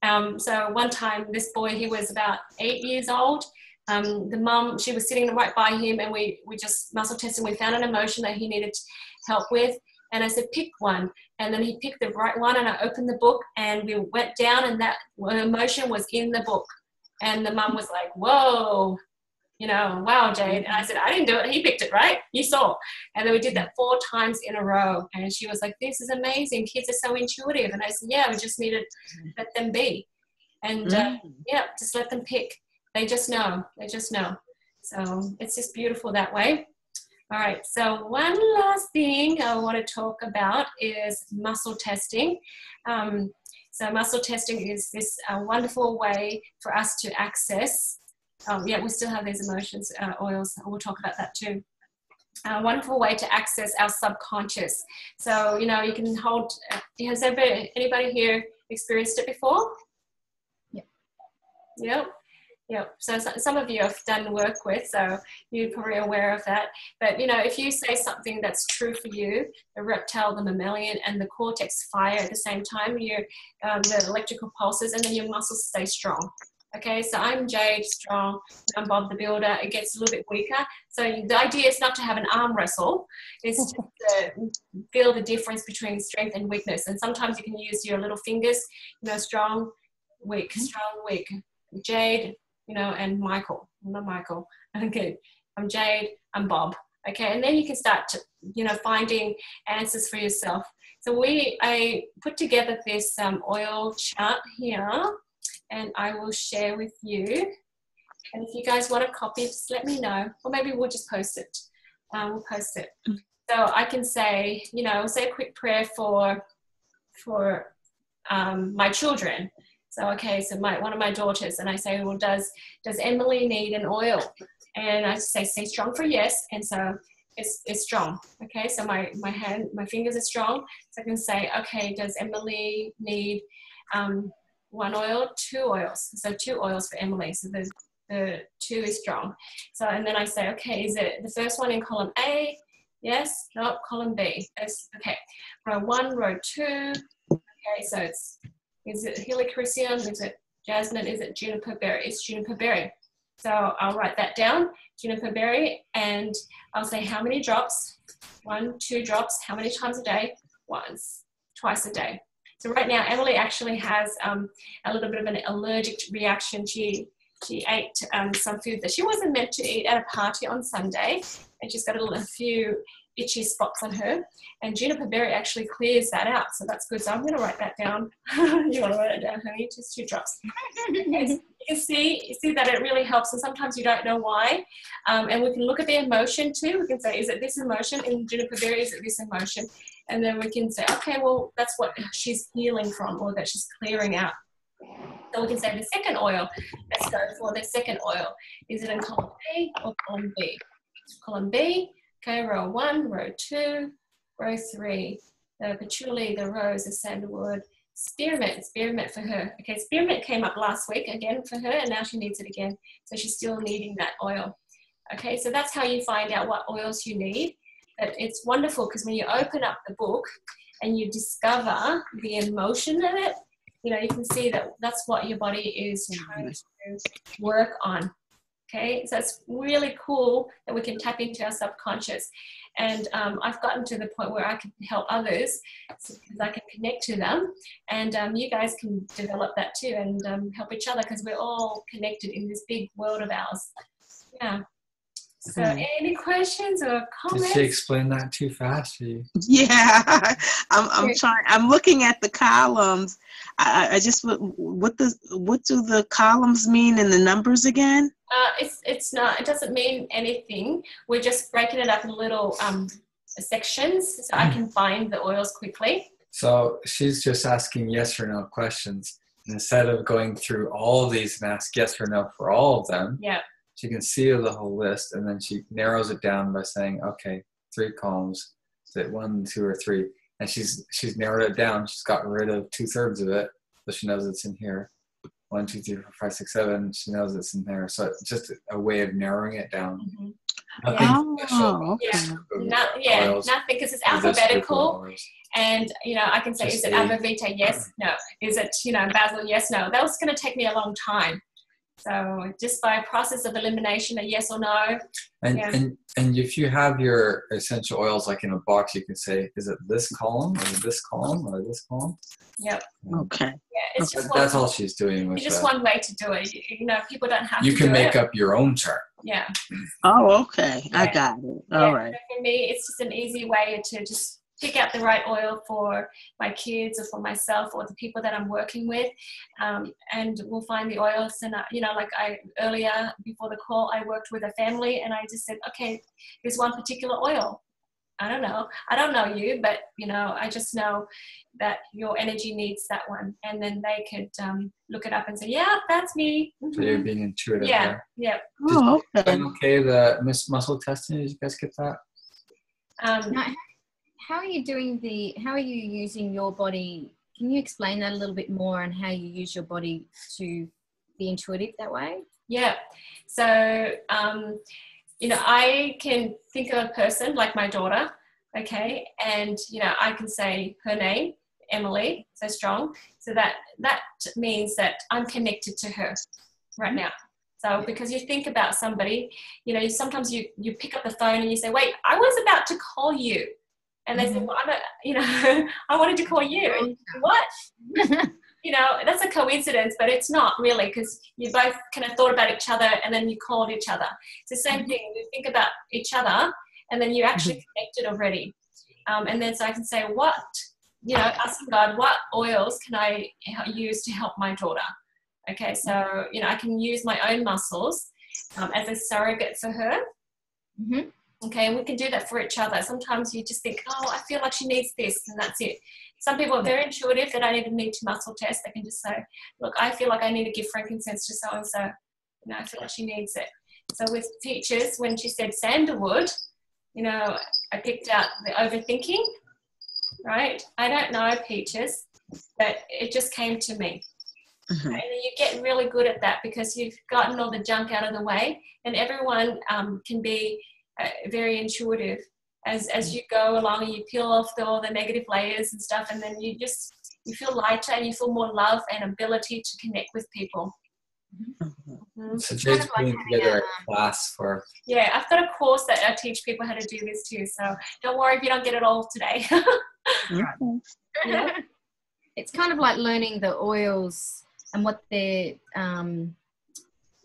Um, so one time, this boy, he was about eight years old. Um, the mum, she was sitting right by him, and we, we just muscle tested. We found an emotion that he needed help with. And I said, pick one. And then he picked the right one, and I opened the book, and we went down, and that emotion was in the book. And the mum was like, whoa. You know, wow, Jade. And I said, I didn't do it. He picked it, right? You saw. And then we did that four times in a row. And she was like, this is amazing. Kids are so intuitive. And I said, yeah, we just need to let them be. And uh, yeah, just let them pick. They just know. They just know. So it's just beautiful that way. All right. So one last thing I want to talk about is muscle testing. Um, so muscle testing is this uh, wonderful way for us to access Um, yeah, we still have these emotions, uh, oils. We'll talk about that too. A uh, wonderful way to access our subconscious. So, you know, you can hold, uh, has anybody, anybody here experienced it before? Yeah. Yep. Yep. So, so some of you I've done work with, so you're probably aware of that. But, you know, if you say something that's true for you, the reptile, the mammalian, and the cortex fire at the same time, your, um, the electrical pulses, and then your muscles stay strong. Okay, so I'm Jade, strong, I'm Bob the Builder. It gets a little bit weaker. So the idea is not to have an arm wrestle. It's to feel the difference between strength and weakness. And sometimes you can use your little fingers, you know, strong, weak, strong, weak. Jade, you know, and Michael. I'm not Michael. Okay, I'm Jade, I'm Bob. Okay, and then you can start, to, you know, finding answers for yourself. So we, I put together this um, oil chart here. And I will share with you. And if you guys want a copy, just let me know. Or maybe we'll just post it. Um, we'll post it. So I can say, you know, say a quick prayer for for um, my children. So, okay, so my, one of my daughters. And I say, well, does, does Emily need an oil? And I say, stay strong for yes. And so it's, it's strong. Okay, so my, my hand, my fingers are strong. So I can say, okay, does Emily need um, one oil, two oils. So two oils for Emily. So the, the two is strong. So, and then I say, okay, is it the first one in column A? Yes, nope, column B. That's, okay, row one, row two. Okay, so it's, is it helichrysum? Is it jasmine? Is it juniper berry? It's juniper berry. So I'll write that down, juniper berry, and I'll say how many drops? One, two drops. How many times a day? Once, twice a day. So right now, Emily actually has um, a little bit of an allergic reaction. She, she ate um, some food that she wasn't meant to eat at a party on Sunday, and she's got a, little, a few itchy spots on her. And juniper berry actually clears that out, so that's good. So I'm going to write that down. You want to write it down, honey? Just two drops. You can see, you see that it really helps, and sometimes you don't know why. Um, and we can look at the emotion too. We can say, is it this emotion? In juniper berry, is it this emotion? And then we can say, okay, well, that's what she's healing from, or that she's clearing out. So we can say the second oil, let's go for the second oil. Is it in column A or column B? Column B, okay, row one, row two, row three. The patchouli, the rose, the sandalwood, spearmint, spearmint for her. Okay, spearmint came up last week again for her, and now she needs it again. So she's still needing that oil. Okay, so that's how you find out what oils you need. But it's wonderful because when you open up the book and you discover the emotion in it, you know, you can see that that's what your body is trying to work on. Okay, so it's really cool that we can tap into our subconscious. And um, I've gotten to the point where I can help others because I can connect to them. And um, you guys can develop that too and um, help each other because we're all connected in this big world of ours. Yeah. So any questions or comments? Did she explain that too fast for you? Yeah, I'm, I'm trying. I'm looking at the columns. I, I just what the what do the columns mean and the numbers again? Uh, it's it's not. It doesn't mean anything. We're just breaking it up in little um, sections so I can find the oils quickly. So she's just asking yes or no questions instead of going through all of these and ask yes or no for all of them. Yeah. She can see the whole list, and then she narrows it down by saying, okay, three columns, is it one, two, or three? And she's she's narrowed it down. She's gotten rid of two-thirds of it, so she knows it's in here. one, two, three, four, five, six, seven. She knows it's in there. So it's just a way of narrowing it down. Mm-hmm. Nothing oh, special. Yeah, okay. no, yeah nothing, because it's alphabetical. And, you know, I can say, just is it Ava Vita? Yes, no. Is it, you know, Basil? Yes, no. That was going to take me a long time. So just by a process of elimination, a yes or no. And, yeah. and and if you have your essential oils like in a box, you can say, is it this column or this column or this column? Yep. Okay. Yeah, it's okay. Just one, that's all she's doing. With it's just that. One way to do it. You, you know, people don't have you to You can do make it. Up your own chart. Yeah. Oh, okay. Yeah. I got it. All yeah. right. For me, it's just an easy way to just pick out the right oil for my kids or for myself or the people that I'm working with, um, and we'll find the oils. And, I, you know, like I earlier before the call, I worked with a family and I just said, okay, there's one particular oil. I don't know. I don't know you, but, you know, I just know that your energy needs that one. And then they could um, look it up and say, yeah, that's me. Mm-hmm. So you're being intuitive. Yeah, there. Yeah. Oh, okay. Is it okay, the miss muscle testing, did you guys get that? Um, no. How are you doing the, how are you using your body? Can you explain that a little bit more on how you use your body to be intuitive that way? Yeah. So, um, you know, I can think of a person like my daughter, okay, and, you know, I can say her name, Emily, so strong. So that, that means that I'm connected to her right now. So because you think about somebody, you know, sometimes you, you pick up the phone and you say, wait, I was about to call you. And they mm-hmm. said, well, I'm a, you know, I wanted to call you. And what? You know, that's a coincidence, but it's not really, because you both kind of thought about each other and then you called each other. It's the same mm-hmm. thing. You think about each other and then you actually connected already. Um, and then so I can say, what, you know, asking God, what oils can I use to help my daughter? Okay, so, you know, I can use my own muscles um, as a surrogate for her. Mm-hmm. Okay, and we can do that for each other. Sometimes you just think, oh, I feel like she needs this, and that's it. Some people are very intuitive. They don't even need to muscle test. They can just say, look, I feel like I need to give frankincense to so-and-so. You know, I feel like she needs it. So with teachers, when she said sandalwood, you know, I picked out the overthinking, right? I don't know peaches, but it just came to me. Mm-hmm. And you get really good at that because you've gotten all the junk out of the way, and everyone um, can be... Uh, very intuitive as as you go along, and you peel off the, all the negative layers and stuff, and then you just you feel lighter and you feel more love and ability to connect with people. Mm-hmm. So Jade's putting together a class for yeah I've got a course that I teach people how to do this too, so don't worry if you don't get it all today. Yeah. It's kind of like learning the oils and what they're um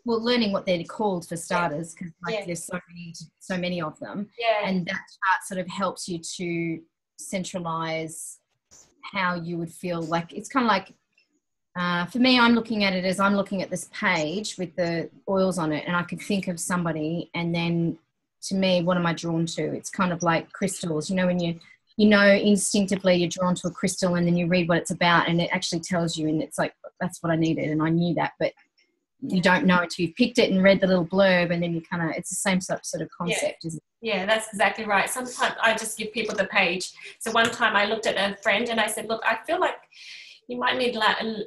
well, learning what they're called for starters, because like yeah. there's so many, so many of them, yeah. and that chart sort of helps you to centralize how you would feel. Like it's kind of like uh, for me, I'm looking at it as I'm looking at this page with the oils on it, and I could think of somebody, and then to me, what am I drawn to? It's kind of like crystals, you know, when you you know instinctively you're drawn to a crystal, and then you read what it's about, and it actually tells you, and it's like that's what I needed, and I knew that, but you don't know until you've picked it and read the little blurb, and then you kind of, it's the same sort of concept, yeah. isn't it? Yeah, that's exactly right. Sometimes I just give people the page. So one time I looked at a friend and I said, look, I feel like you might need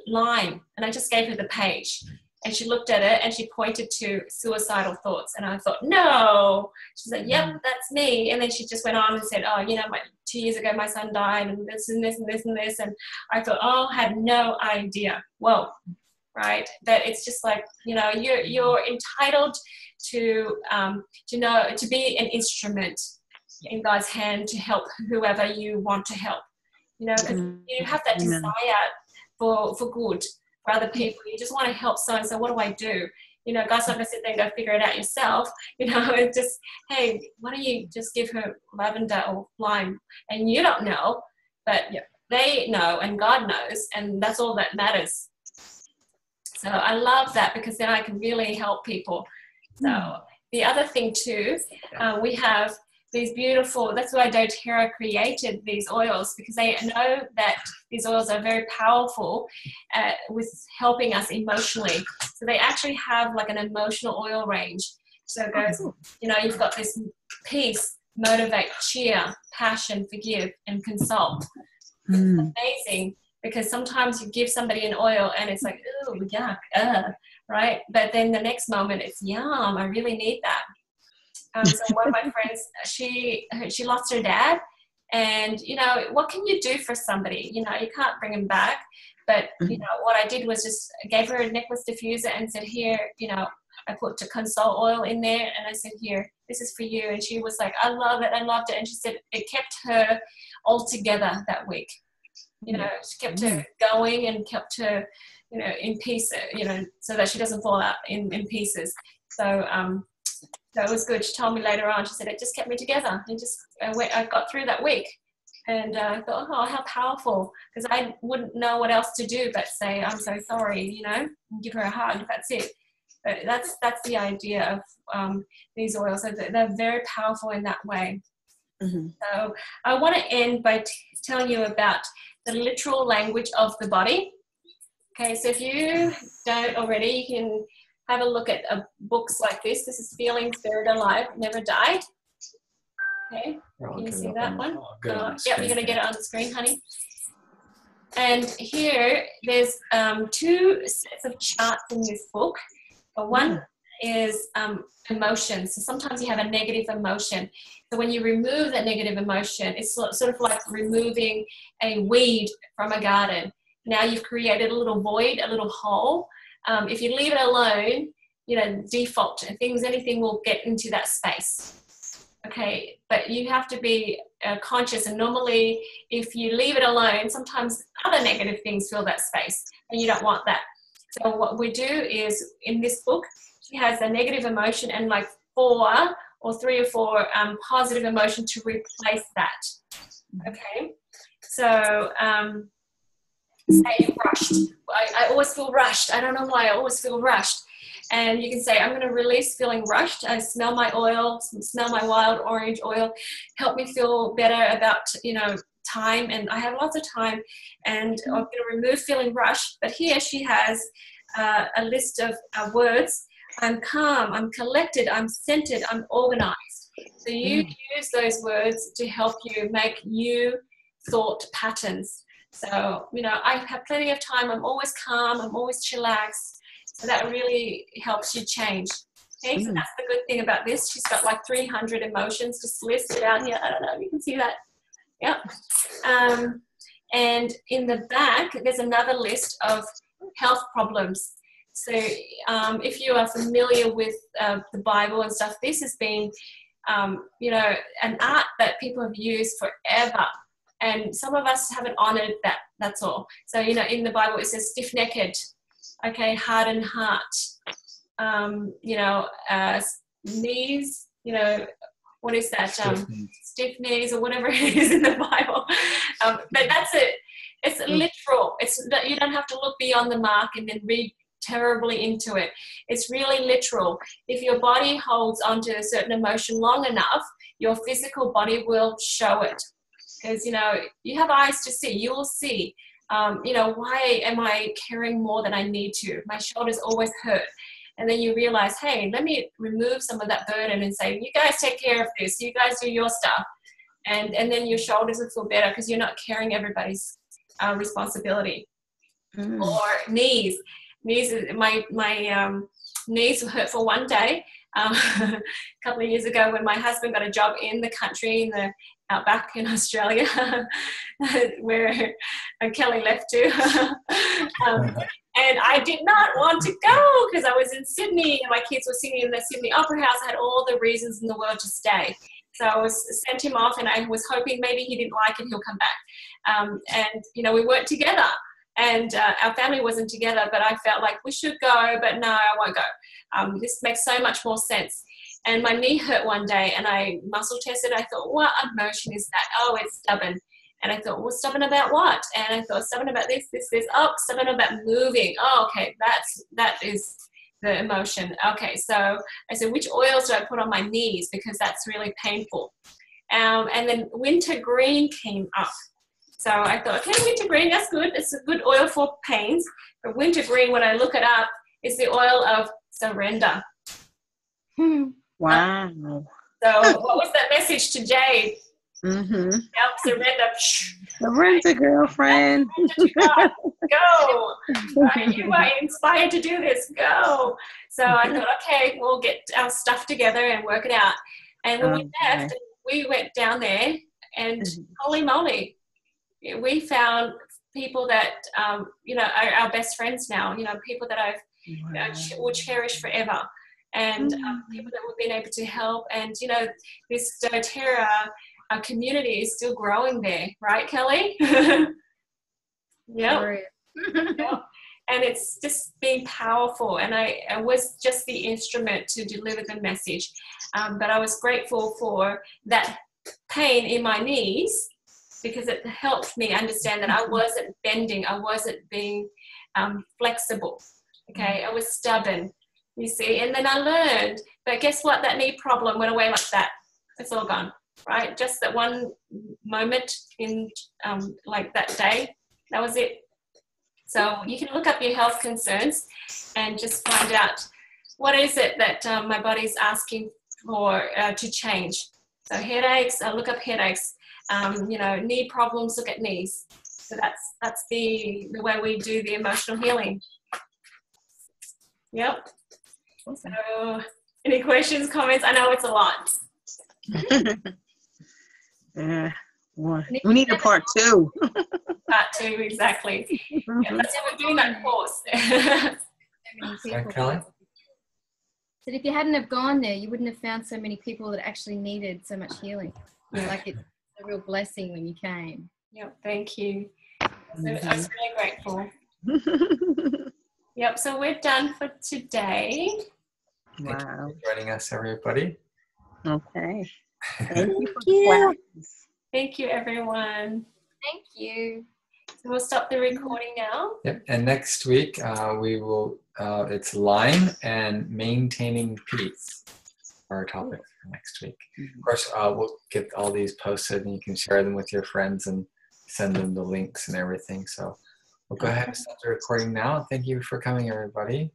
lime. And I just gave her the page. And she looked at it and she pointed to suicidal thoughts. And I thought, no. She's like, yep, that's me. And then she just went on and said, oh, you know, my, two years ago my son died, and this and this and this and this. And I thought, oh, I had no idea. Whoa. Right, that it's just like, you know, you're you're entitled to um, to know to be an instrument in God's hand to help whoever you want to help. You know, because mm. you have that desire mm. for for good for other people. You just want to help so and so. What do I do? You know, God's not going to sit there and go figure it out yourself. You know, it's just, hey, why don't you just give her lavender or lime? And you don't know, but yeah. they know, and God knows, and that's all that matters. So I love that, because then I can really help people. So the other thing too, uh, we have these beautiful, that's why doTERRA created these oils, because they know that these oils are very powerful uh, with helping us emotionally. So they actually have like an emotional oil range. So it goes, you know, you've got this peace, motivate, cheer, passion, forgive, and consult. Mm. Amazing. because sometimes you give somebody an oil and it's like, oh, yuck, uh, right? But then the next moment it's, yum, I really need that. Um, so one of my friends, she, she lost her dad. And, you know, what can you do for somebody? You know, you can't bring him back. But, you know, what I did was just gave her a necklace diffuser and said, here, you know, I put to console oil in there and I said, here, this is for you. And she was like, I love it. I loved it. And she said it kept her all together that week. You know, she kept her going and kept her, you know, in peace, you know, so that she doesn't fall out in, in pieces. So, um, that was good. She told me later on, she said, it just kept me together. It just, I, went, I got through that week. And uh, I thought, oh, how powerful, because I wouldn't know what else to do but say, I'm so sorry, you know, and give her a hug. That's it. But that's, that's the idea of um, these oils. So they're very powerful in that way. Mm-hmm. So I want to end by t telling you about the literal language of the body. Okay, so if you don't already, you can have a look at uh, books like this. This is Feeling Spirit Alive, Never Died. Okay, can you see that one? Uh, yeah, you're going to get it on the screen, honey. And here, there's um, two sets of charts in this book. One is um, emotion. So sometimes you have a negative emotion. So when you remove that negative emotion, it's sort of like removing a weed from a garden. Now you've created a little void, a little hole. Um, if you leave it alone, you know, default, things, anything will get into that space. Okay, but you have to be uh, conscious, and normally if you leave it alone, sometimes other negative things fill that space and you don't want that. So what we do is, in this book, she has a negative emotion and like four or three or four um, positive emotions to replace that. Okay, so um, say you're rushed. I, I always feel rushed. I don't know why I always feel rushed. And you can say, I'm going to release feeling rushed. I smell my oil, smell my wild orange oil, help me feel better about, you know, time. And I have lots of time, and I'm going to remove feeling rushed. But here she has uh, a list of uh, words. I'm calm, I'm collected, I'm centered, I'm organized. So you mm. use those words to help you make new thought patterns. So, you know, I have plenty of time. I'm always calm. I'm always chillaxed. So that really helps you change. Okay, mm. so that's the good thing about this. She's got like three hundred emotions just listed down here. I don't know if you can see that. Yep. Um, and in the back, there's another list of health problems. So um, if you are familiar with uh, the Bible and stuff, this has been, um, you know, an art that people have used forever. And some of us haven't honored that, that's all. So, you know, in the Bible, it says stiff-necked. Okay, hardened heart, um, you know, uh, knees, you know, what is that? Um, stiff, knees. stiff knees or whatever it is in the Bible. Um, but that's it. It's literal. It's that you don't have to look beyond the mark and then read terribly into it. It's really literal. If your body holds onto a certain emotion long enough, your physical body will show it. Because, you know, you have eyes to see. You will see. Um, you know, why am I carrying more than I need to? My shoulders always hurt. And then you realize, hey, let me remove some of that burden and say, you guys take care of this. You guys do your stuff. And, and then your shoulders will feel better because you're not carrying everybody's uh, responsibility. Mm. Or knees. Knees, my, my um, knees were hurt for one day. Um, a couple of years ago when my husband got a job in the country, in the out back in Australia, where Kelly left to. um, and I did not want to go because I was in Sydney and my kids were singing in the Sydney Opera House. I had all the reasons in the world to stay. So I was, sent him off, and I was hoping maybe he didn't like it, he'll come back. Um, and, you know, we weren't together. And uh, our family wasn't together, but I felt like we should go, but no, I won't go. Um, this makes so much more sense. And my knee hurt one day, and I muscle tested. I thought, what emotion is that? Oh, it's stubborn. And I thought, well, stubborn about what? And I thought, stubborn about this, this, this. Oh, stubborn about moving. Oh, okay, that's, that is the emotion. Okay, so I said, which oils do I put on my knees? Because that's really painful. Um, and then wintergreen came up. So I thought, okay, wintergreen, that's good. It's a good oil for pains. But wintergreen, when I look it up, is the oil of surrender. Hmm. Wow. So what was that message to Jade? Mm-hmm. Help, surrender. The rent a girlfriend. Go. Right, you are inspired to do this. Go. So I thought, okay, we'll get our stuff together and work it out. And when okay. we left, we went down there, and mm-hmm. holy moly, we found people that, um, you know, are our best friends now, you know, people that I've, wow. you know, ch- will cherish forever. And mm-hmm. um, people that we've been able to help. And, you know, this doTERRA uh, community is still growing there. Right, Kelly? yeah. Yep. yep. And it's just been powerful. And I, I was just the instrument to deliver the message. Um, but I was grateful for that pain in my knees, because it helped me understand that I wasn't bending. I wasn't being um, flexible. Okay. I was stubborn. You see, and then I learned, but guess what? That knee problem went away like that. It's all gone, right? Just that one moment in um, like that day, that was it. So you can look up your health concerns and just find out what is it that um, my body's asking for uh, to change. So headaches, I look up headaches, um, you know, knee problems, look at knees. So that's, that's the, the way we do the emotional healing. Yep. Awesome. So, any questions, comments? I know it's a lot. yeah, well, we need a part two. part two, exactly. Yeah, that's how we're doing that course. so Kelly? That if you hadn't have gone there, you wouldn't have found so many people that actually needed so much healing. Yeah. Like it's a real blessing when you came. Yep, thank you. Mm-hmm. I was really grateful. Yep, so we're done for today. Wow. Thank you for joining us, everybody. Okay. Thank you for the class. Thank you, everyone. Thank you. So we'll stop the recording now. Yep, and next week uh, we will, uh, it's Lyme and maintaining peace for our topic for next week. Mm-hmm. Of course, uh, we'll get all these posted and you can share them with your friends and send them the links and everything, so. We'll go ahead and start the recording now. Thank you for coming, everybody.